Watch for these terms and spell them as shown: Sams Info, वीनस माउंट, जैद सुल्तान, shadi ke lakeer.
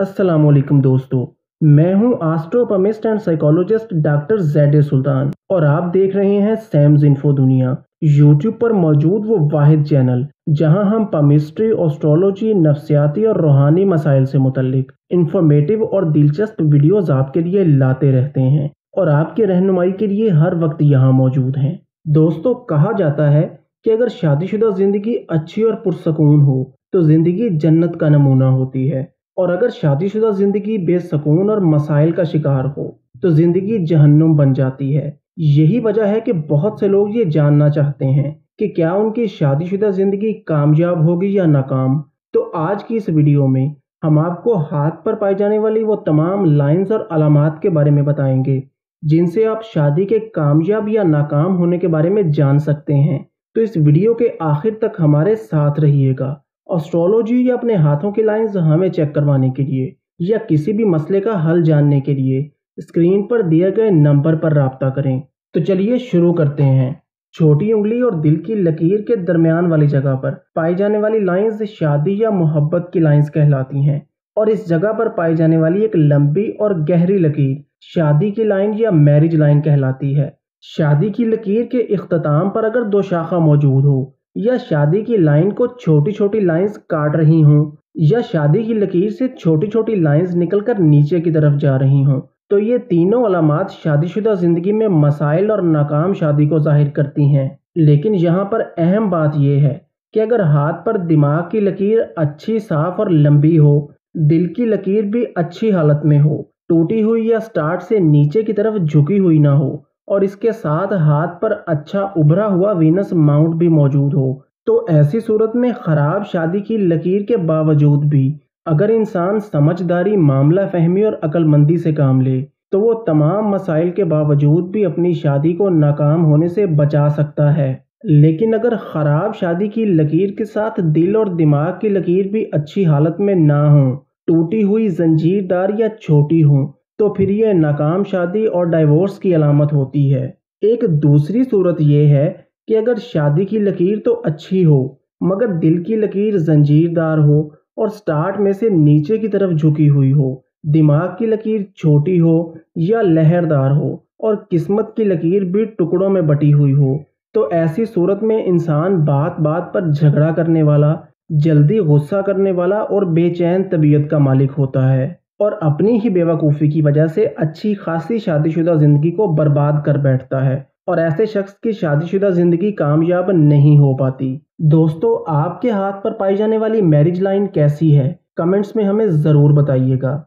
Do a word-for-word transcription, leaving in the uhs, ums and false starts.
अस्सलामुअलैकुम दोस्तों, मैं हूं astrochemist and psychologist doctor जैद सुल्तान और आप देख रहे हैं सैम्स इन्फो दुनिया। यूट्यूब पर मौजूद वो वाहिद चैनल जहां हम केमिस्ट्री, एस्ट्रोलॉजी, नफ्सियाती और रूहानी मसाइल से मुतल्लिक इंफॉर्मेटिव और दिलचस्प वीडियोज़ आपके लिए लाते रहते हैं और आपके रहनुमाई के लिए हर वक्त यहाँ मौजूद हैं। दोस्तों, कहा जाता है कि अगर शादीशुदा ज़िंदगी अच्छी और पुरसकून हो तो ज़िंदगी जन्नत का नमूना होती है, और अगर शादीशुदा ज़िंदगी बेसकून और मसाइल का शिकार हो तो ज़िंदगी जहन्नुम बन जाती है। यही वजह है कि बहुत से लोग ये जानना चाहते हैं कि क्या उनकी शादीशुदा ज़िंदगी कामयाब होगी या नाकाम। तो आज की इस वीडियो में हम आपको हाथ पर पाई जाने वाली वो तमाम लाइंस और अलामात के बारे में बताएंगे जिनसे आप शादी के कामयाब या नाकाम होने के बारे में जान सकते हैं। तो इस वीडियो के आखिर तक हमारे साथ रहिएगा। एस्ट्रोलॉजी या अपने हाथों की लाइंस हमें चेक करवाने के लिए या किसी भी मसले का हल जानने के लिए स्क्रीन पर दिए गए नंबर पर राब्ता करें। तो चलिए शुरू करते हैं। छोटी उंगली और दिल की लकीर के दरमियान वाली जगह पर पाई जाने वाली लाइंस शादी या मोहब्बत की लाइंस कहलाती हैं, और इस जगह पर पाई जाने वाली एक लंबी और गहरी लकीर शादी की लाइन या मैरिज लाइन कहलाती है। शादी की लकीर के इख्तिताम पर अगर दो शाखा मौजूद हो या शादी की लाइन को छोटी छोटी लाइंस काट रही हों या शादी की लकीर से छोटी छोटी लाइंस निकलकर नीचे की तरफ जा रही हों, तो ये तीनों अलामात शादीशुदा ज़िंदगी में मसाइल और नाकाम शादी को जाहिर करती हैं। लेकिन यहाँ पर अहम बात यह है कि अगर हाथ पर दिमाग की लकीर अच्छी, साफ और लंबी हो, दिल की लकीर भी अच्छी हालत में हो, टूटी हुई या स्टार्ट से नीचे की तरफ झुकी हुई ना हो, और इसके साथ हाथ पर अच्छा उभरा हुआ वीनस माउंट भी मौजूद हो, तो ऐसी सूरत में ख़राब शादी की लकीर के बावजूद भी अगर इंसान समझदारी, मामला फहमी और अक्लमंदी से काम ले तो वो तमाम मसाइल के बावजूद भी अपनी शादी को नाकाम होने से बचा सकता है। लेकिन अगर ख़राब शादी की लकीर के साथ दिल और दिमाग की लकीर भी अच्छी हालत में ना हो, टूटी हुई, जंजीरदार या छोटी हों, तो फिर यह नाकाम शादी और डाइवोर्स की अलामत होती है। एक दूसरी सूरत यह है कि अगर शादी की लकीर तो अच्छी हो मगर दिल की लकीर जंजीरदार हो और स्टार्ट में से नीचे की तरफ झुकी हुई हो, दिमाग की लकीर छोटी हो या लहरदार हो और किस्मत की लकीर भी टुकड़ों में बटी हुई हो, तो ऐसी सूरत में इंसान बात बात पर झगड़ा करने वाला, जल्दी गुस्सा करने वाला और बेचैन तबीयत का मालिक होता है, और अपनी ही बेवकूफ़ी की वजह से अच्छी खासी शादीशुदा ज़िंदगी को बर्बाद कर बैठता है, और ऐसे शख्स की शादीशुदा ज़िंदगी कामयाब नहीं हो पाती। दोस्तों, आपके हाथ पर पाई जाने वाली मैरिज लाइन कैसी है, कमेंट्स में हमें ज़रूर बताइएगा।